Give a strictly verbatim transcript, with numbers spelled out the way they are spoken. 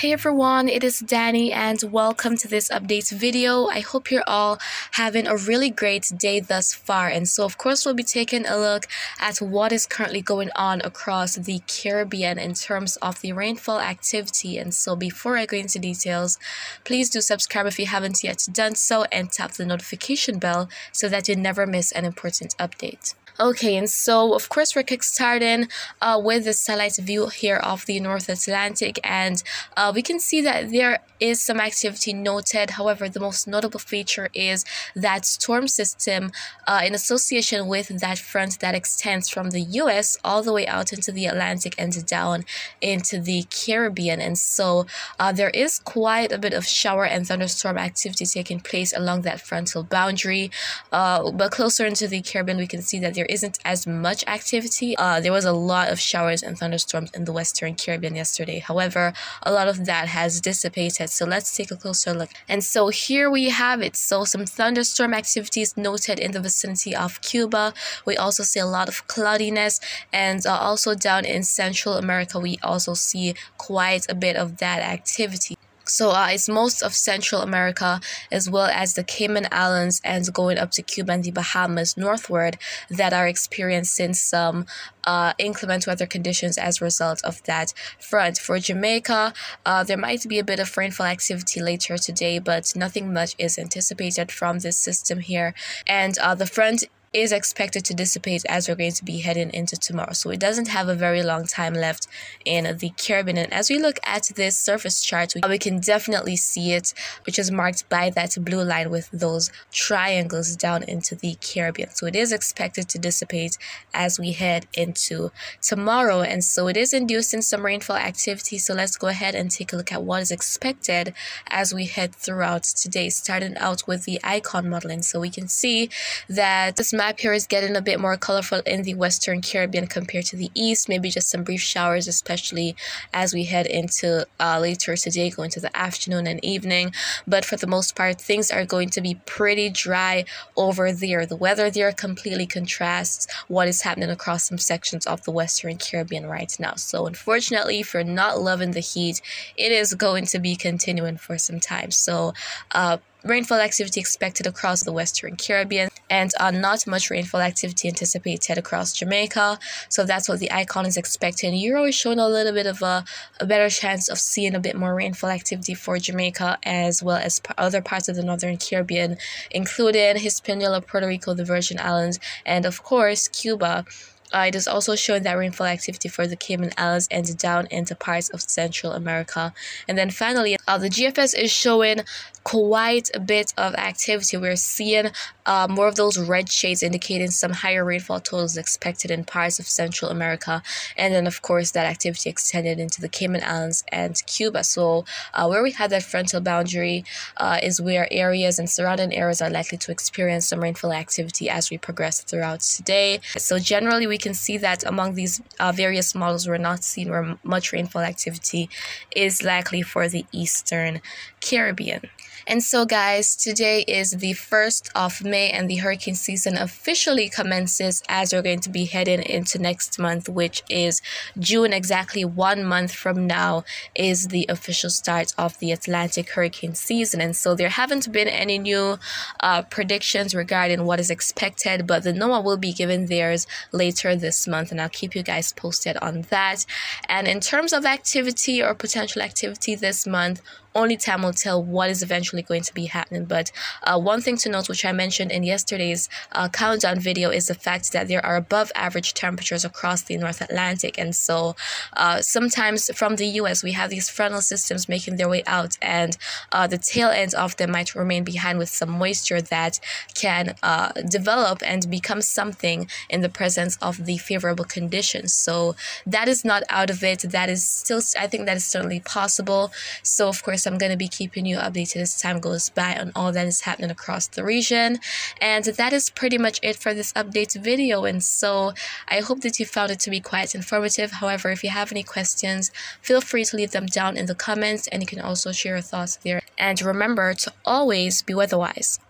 Hey everyone, it is Danny and welcome to this update video. I hope you're all having a really great day thus far, and so of course we'll be taking a look at what is currently going on across the Caribbean in terms of the rainfall activity. And so before I go into details, please do subscribe if you haven't yet done so and tap the notification bell so that you never miss an important update. Okay, and so of course we're kickstarting uh, with the satellite view here of the North Atlantic, and uh, we can see that there is some activity noted. However, the most notable feature is that storm system uh, in association with that front that extends from the U S all the way out into the Atlantic and down into the Caribbean. And so uh, there is quite a bit of shower and thunderstorm activity taking place along that frontal boundary, uh, but closer into the Caribbean we can see that there isn't as much activity. Uh, there was a lot of showers and thunderstorms in the Western Caribbean yesterday. However, a lot of that has dissipated. So let's take a closer look. And so here we have it. So some thunderstorm activities noted in the vicinity of Cuba. We also see a lot of cloudiness, and uh, also down in Central America, we also see quite a bit of that activity. So uh, it's most of Central America, as well as the Cayman Islands and going up to Cuba and the Bahamas northward, that are experiencing some uh, inclement weather conditions as a result of that front. For Jamaica, uh, there might be a bit of rainfall activity later today, but nothing much is anticipated from this system here. And uh, the front is expected to dissipate as we're going to be heading into tomorrow, so it doesn't have a very long time left in the Caribbean. And as we look at this surface chart, we, we can definitely see it, which is marked by that blue line with those triangles down into the Caribbean. So it is expected to dissipate as we head into tomorrow, and so it is inducing some rainfall activity. So let's go ahead and take a look at what is expected as we head throughout today, starting out with the ICON modeling. So we can see that this map here is getting a bit more colorful in the Western Caribbean compared to the east. Maybe just some brief showers, especially as we head into uh, later today, going to the afternoon and evening. But for the most part, things are going to be pretty dry over there. The weather there completely contrasts what is happening across some sections of the Western Caribbean right now. So unfortunately, if you're not loving the heat, it is going to be continuing for some time. So uh rainfall activity expected across the Western Caribbean, and uh, not much rainfall activity anticipated across Jamaica. So that's what the ICON is expecting. Euro is showing a little bit of a, a better chance of seeing a bit more rainfall activity for Jamaica, as well as other parts of the Northern Caribbean, including Hispaniola, Puerto Rico, the Virgin Islands, and of course Cuba. Uh, it is also showing that rainfall activity for the Cayman Islands and down into parts of Central America. And then finally, uh, the G F S is showing quite a bit of activity. We're seeing uh, more of those red shades indicating some higher rainfall totals expected in parts of Central America. And then, of course, that activity extended into the Cayman Islands and Cuba. So uh, where we had that frontal boundary uh, is where areas and surrounding areas are likely to experience some rainfall activity as we progress throughout today. So generally, we We can see that among these uh, various models, we're not seeing where much rainfall activity is likely for the Eastern Caribbean. And so guys, today is the first of May, and the hurricane season officially commences as we're going to be heading into next month, which is June. Exactly one month from now is the official start of the Atlantic hurricane season. And so there haven't been any new uh, predictions regarding what is expected, but the NOAA will be giving theirs later this month, and I'll keep you guys posted on that. And in terms of activity or potential activity this month, only time will tell what is eventually going to be happening. But uh, one thing to note, which I mentioned in yesterday's uh, countdown video, is the fact that there are above average temperatures across the North Atlantic. And so uh, sometimes from the U S we have these frontal systems making their way out, and uh, the tail end of them might remain behind with some moisture that can uh, develop and become something in the presence of the favorable conditions. So that is not out of it. That is still, I think that is certainly possible. So of course, I'm going to be keeping you updated as time goes by on all that is happening across the region. And that is pretty much it for this update video. And so I hope that you found it to be quite informative. However, if you have any questions, feel free to leave them down in the comments, and you can also share your thoughts there. And remember to always be weatherwise.